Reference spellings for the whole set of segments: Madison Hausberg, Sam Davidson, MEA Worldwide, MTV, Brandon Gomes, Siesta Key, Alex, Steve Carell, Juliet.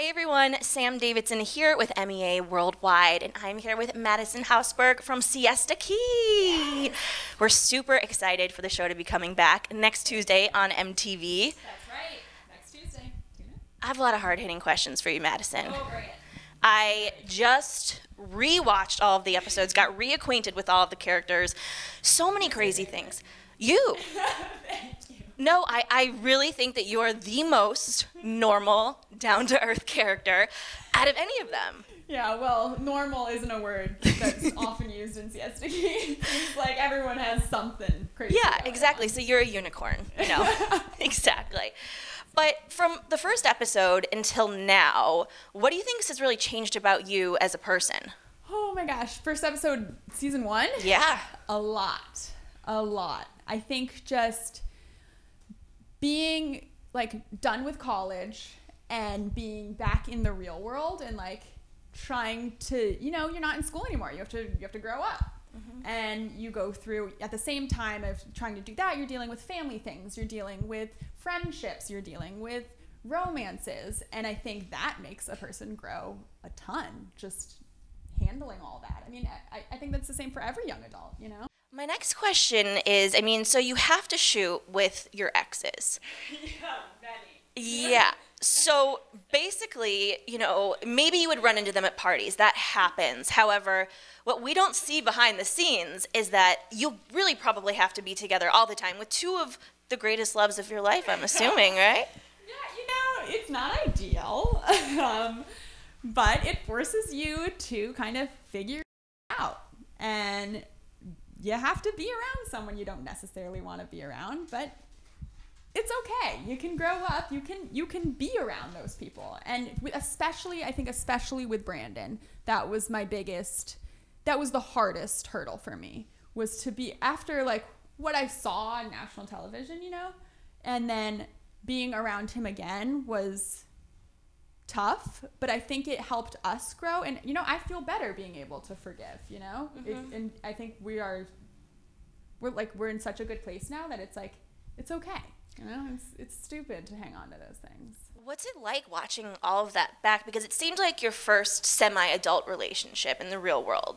Hey everyone, Sam Davidson here with MEA Worldwide, and I'm here with Madison Hausberg from Siesta Key. Yay. We're super excited for the show to be coming back next Tuesday on MTV. That's right, next Tuesday. I have a lot of hard-hitting questions for you, Madison. Go over it. I just rewatched all of the episodes, got reacquainted with all of the characters. So many crazy things. You. No, I really think that you are the most normal, down-to-earth character out of any of them. Yeah, well, normal isn't a word that's often used in Siesta Key. It's like everyone has something crazy. Yeah, exactly. So you're a unicorn, you know? Exactly. But from the first episode until now, what do you think has really changed about you as a person? Oh my gosh, first episode, season one? Yeah. A lot. I think just being like done with college and being back in the real world and like trying to, you know, you're not in school anymore. You have to grow up. Mm-hmm. And you go through, at the same time of trying to do that, you're dealing with family things, you're dealing with friendships, you're dealing with romances. And I think that makes a person grow a ton, just handling all that. I mean, I think that's the same for every young adult, you know? My next question is, I mean, so you have to shoot with your exes. Yeah, many. Yeah. So basically, you know, maybe you would run into them at parties. That happens. However, what we don't see behind the scenes is that you really probably have to be together all the time with two of the greatest loves of your life, I'm assuming, right? Yeah, you know, it's not ideal, but it forces you to kind of figure it out. And you have to be around someone you don't necessarily want to be around, but it's okay. You can grow up. You can be around those people. And especially, I think especially with Brandon, that was the hardest hurdle for me, was to be, after like what I saw on national television, you know, and then being around him again was tough, but I think it helped us grow. And, you know, I feel better being able to forgive, you know? Mm-hmm. And I think we're in such a good place now that it's like, it's okay. You know, it's stupid to hang on to those things. What's it like watching all of that back? Because it seemed like your first semi-adult relationship in the real world.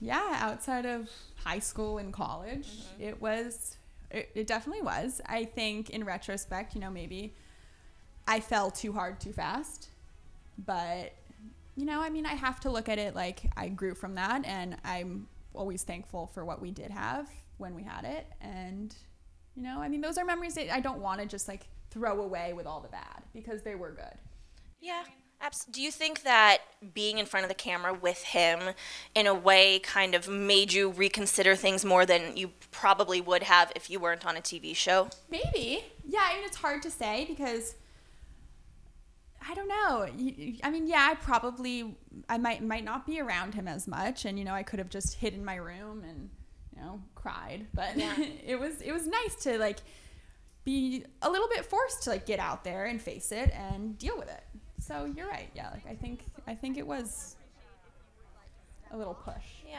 Yeah, outside of high school and college, mm-hmm. it definitely was. I think in retrospect, you know, maybe I fell too hard too fast, but, you know, I mean, I have to look at it like I grew from that, and I'm always thankful for what we did have when we had it. And, you know, I mean, those are memories that I don't want to just like throw away with all the bad, because they were good. Yeah. Do you think that being in front of the camera with him in a way kind of made you reconsider things more than you probably would have if you weren't on a TV show? Maybe. Yeah, I mean, it's hard to say, because I don't know. I mean, yeah, I might not be around him as much, and, you know, I could have just hid in my room and, you know, cried. But yeah. it was nice to like be a little bit forced to like get out there and face it and deal with it. So you're right. Yeah, like I think it was a little push. Yeah.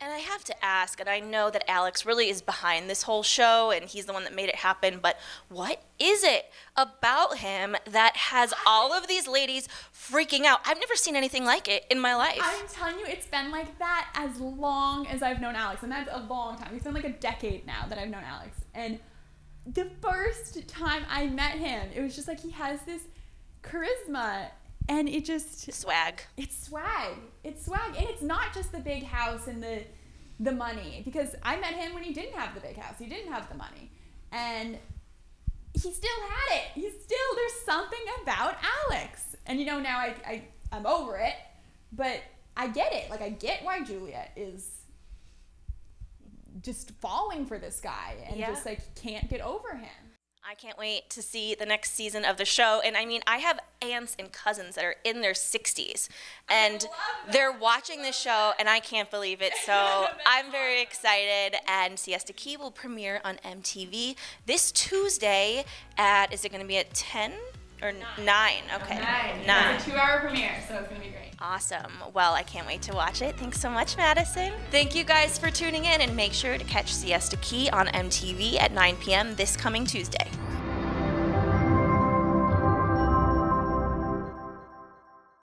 And I have to ask, and I know that Alex really is behind this whole show, and he's the one that made it happen, but what is it about him that has all of these ladies freaking out? I've never seen anything like it in my life. I'm telling you, it's been like that as long as I've known Alex, and that's a long time. It's been like a decade now that I've known Alex. And the first time I met him, it was just like he has this charisma. And it just... Swag. It's swag. And it's not just the big house and the money. Because I met him when he didn't have the big house. He didn't have the money. And he still had it. There's something about Alex. And, you know, now I'm over it. But I get it. Like, I get why Juliet is just falling for this guy. And yeah, just, like, can't get over him. I can't wait to see the next season of the show. And I mean, I have aunts and cousins that are in their 60s, and they're watching this show, and I can't believe it. So I'm very excited, and Siesta Key will premiere on MTV this Tuesday at, is it going to be at 10? Or 9, okay. 9. It's a 2-hour premiere, so it's gonna be great. Awesome. Well, I can't wait to watch it. Thanks so much, Madison. Thank you guys for tuning in, and make sure to catch Siesta Key on MTV at 9 p.m. this coming Tuesday.